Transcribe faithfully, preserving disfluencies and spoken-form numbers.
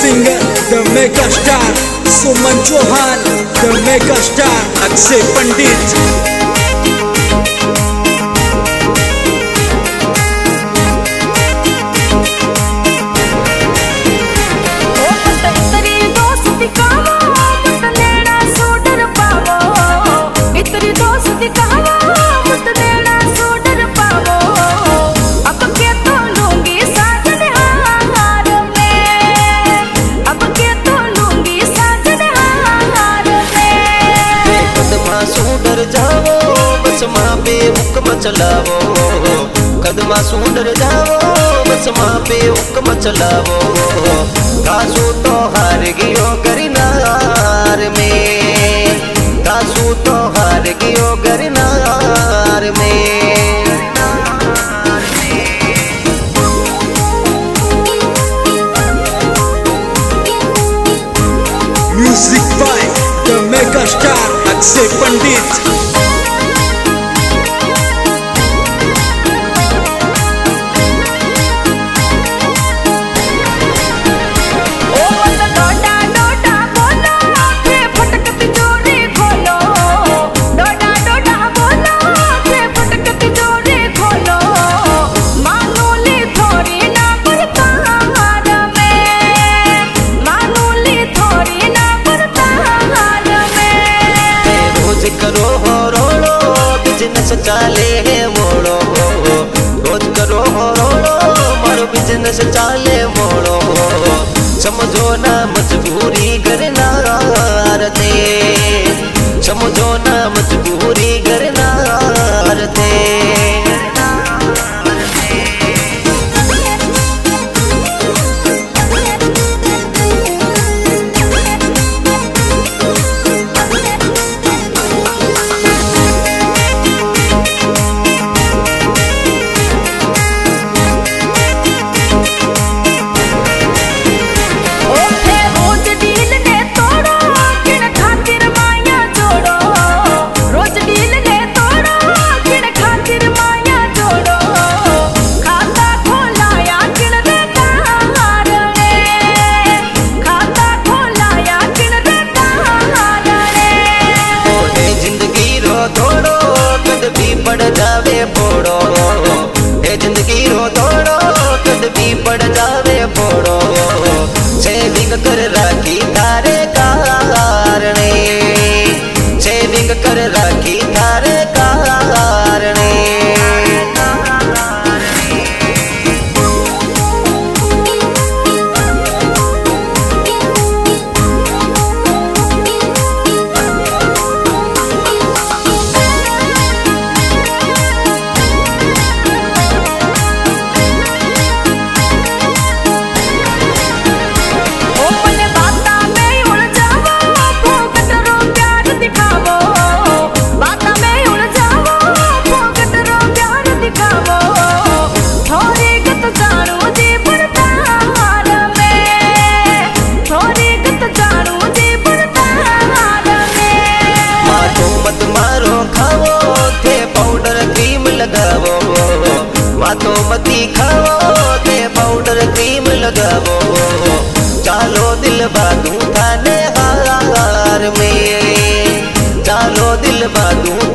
singer, the mega star, Suman Chouhan, the mega star, Akshay Pandit. चलावो Kadma सुंदर जाओ बस माँ पे हुक्म चलावो कासू तो हार गियो गरिनार में कासू तो हार गियो गरिनार में music by the mega star Akshay Pandit. चाले है मोड़ो रोज करो रोड़ो मारो बिजनेस चाले मोड़ो समझो ना मजबूरी करना आरते समझो ना मजबूरी करना आरते कर राखी तारे कारणे सेविंग कर राखी तारे कारणे तो मती खाओ ते पाउडर क्रीम लगाओ चालो दिल बादू थाने हार में चालो दिल बादू